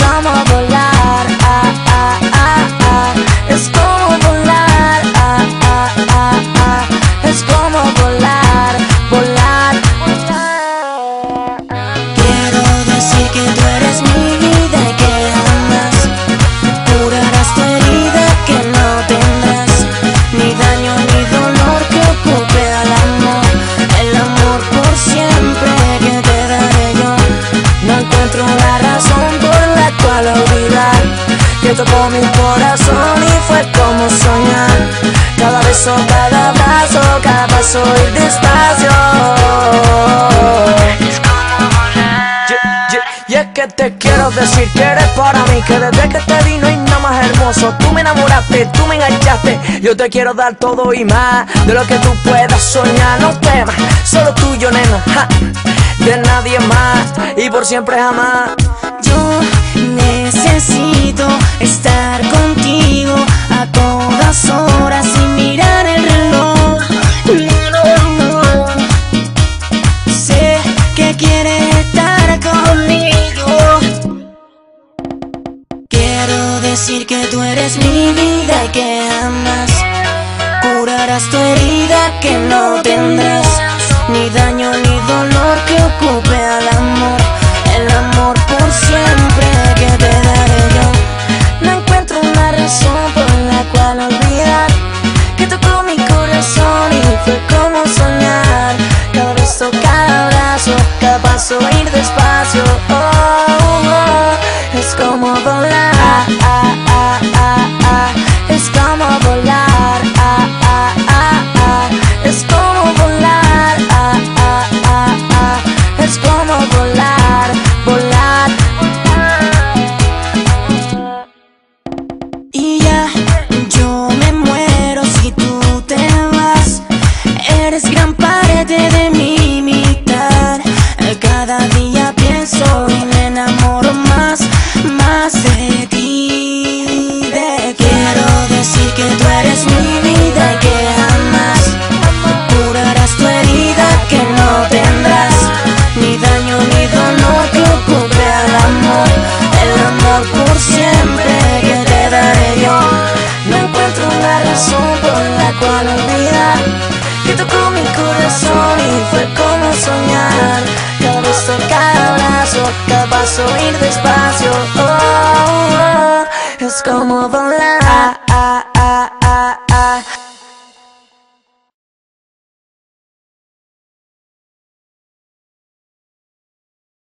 es como volar, ah, ah, ah, ah. Es como volar, ah, ah, ah, ah. Es como volar, volar, volar. Quiero decir que tú eres mi vida y que jamás curarás tu herida, que no tendrás ni daño ni dolor que ocupe al amor. El amor por siempre que te daré yo. No encuentro la razón por la cual olvidar que tocó mi corazón y fue como soñar. Cada beso, cada abrazo, cada paso ir despacio. Es como volar. Y es que te quiero decir que eres para mí, que desde que te vi no hay nada más hermoso. Tú me enamoraste, tú me enganchaste. Yo te quiero dar todo y más de lo que tú puedas soñar. No temas, solo tuyo, nena, ja, de nadie más y por siempre jamás. Yo necesito estar contigo a todas horas sin mirar el reloj. No, no, no. Sé que quieres estar conmigo. Quiero decir que tú eres mi vida y que jamás curarás tu herida, que no tendrás ni daño ni dolor que ocupe al amor. El amor por siempre que te daré yo. No encuentro una razón por la cual olvidar que tocó mi corazón y fue como soñar. Cada beso, cada abrazo, cada paso ir despacio. Oh, oh, oh. Es como volar, ah, ah, ah, ah, ah. Es como volar, ah, ah, ah, ah. Es como volar, ah, ah, ah, ah. Es como volar, volar, volar. Y ya yo me muero si tú te vas. Eres gran parte de mi mitad. Cada día pienso y me enamoro más, más de ti. Quiero decir que tú eres mi vida y que jamás curarás tu herida, que no tendrás ni daño ni dolor que ocupe al amor. El amor por siempre que te daré yo. No encuentro una razón por la cual olvidar que tocó mi corazón y fue como soñar. Cada beso, cada abrazo, cada paso ir despacio. Oh, oh, oh. Es como volar.